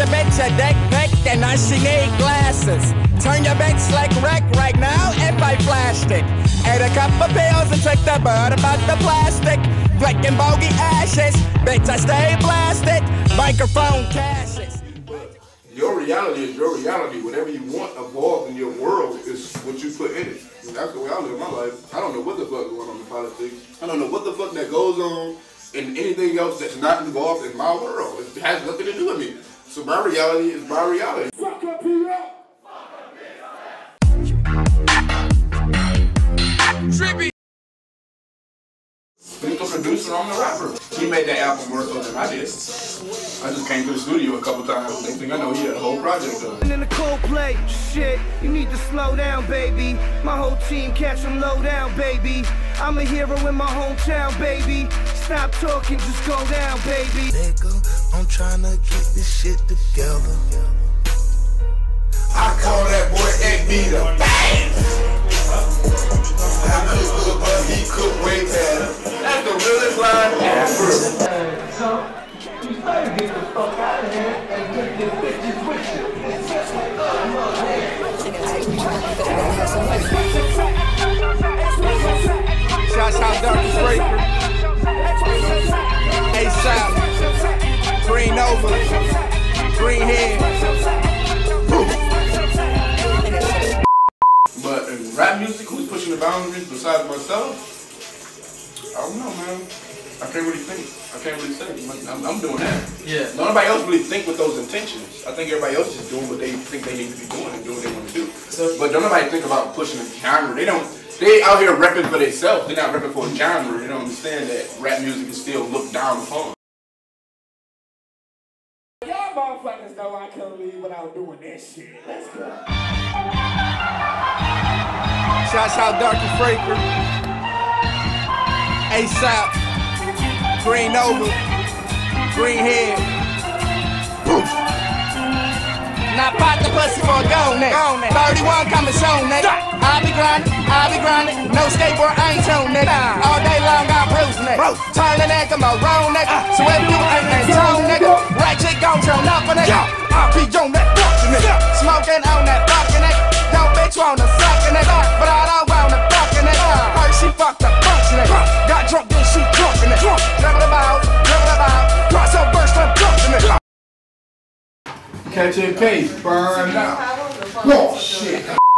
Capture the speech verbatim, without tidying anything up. your bitch a dick pic, and now she need glasses. Turn your bitch like wreck right now if I flashed it. Ate a cup of pills and tricked the bird about the plastic. Flicking bogey ashes, bitch I stay blasted. Microphone cashes. Your reality is your reality. Whatever you want evolved in your world is what you put in it. And that's the way I live my life. I don't know what the fuck going on in politics. I don't know what the fuck that goes on in anything else that's not involved in my world. It has nothing to do with me. So my reality is my reality. Fuck up, P L! Trippy. He's a producer, I'm a rapper. He made that album more so than I did. I just came to the studio a couple times. Next thing I know, he had a whole project done. And in the Coldplay, shit, you need to slow down, baby. My whole team catch them low down, baby. I'm a hero in my hometown, baby. Stop talking, just go down, baby. Nigga, I'm trying to get this shit together. I call that boy A B the bang! But he could way better. That's the realest line ever. So, you better get the fuck out of here and take your bitches with you. It's just like, oh, my man. Shout out Darq E Freaker. A$AP. Green Nova. Green Head. But in rap music, who's pushing the boundaries besides myself? I don't know, man. I can't really think. I can't really think. I'm, I'm doing that. Yeah. Nobody else really think with those intentions. I think everybody else is doing what they think they need to be doing and doing what they want to do. So, but don't nobody think about pushing the genre. They don't. They out here repping for themselves. They're not repping for a genre. They don't understand that rap music is still looked down upon. Y'all motherfuckers know I couldn't leave without doing that shit. Let's go. Shout out Darq E Freaker, A$AP, Green Nova, Green Head. Now pop the pussy for a go, nigga. thirty-one coming soon, nigga. I be grinding, I be grinding. No skateboard, I ain't shown, nigga. All day long, I'm bruising, nigga. Turning that to my road, nigga. So if you ain't that tone, nigga, right chick gon' turn up for nigga. I be on that fucking nigga. Smoking on that fucking nigga. Yo, bitch, wanna suck in that up, but I don't wanna fuck in that up. Heard she fucked up, fucked in that up. Got drunk, then she drunk in that up. Dribble about, dribble about, cross her burst, I'm drunk in that up. Catch a case, burn out. Oh, shit.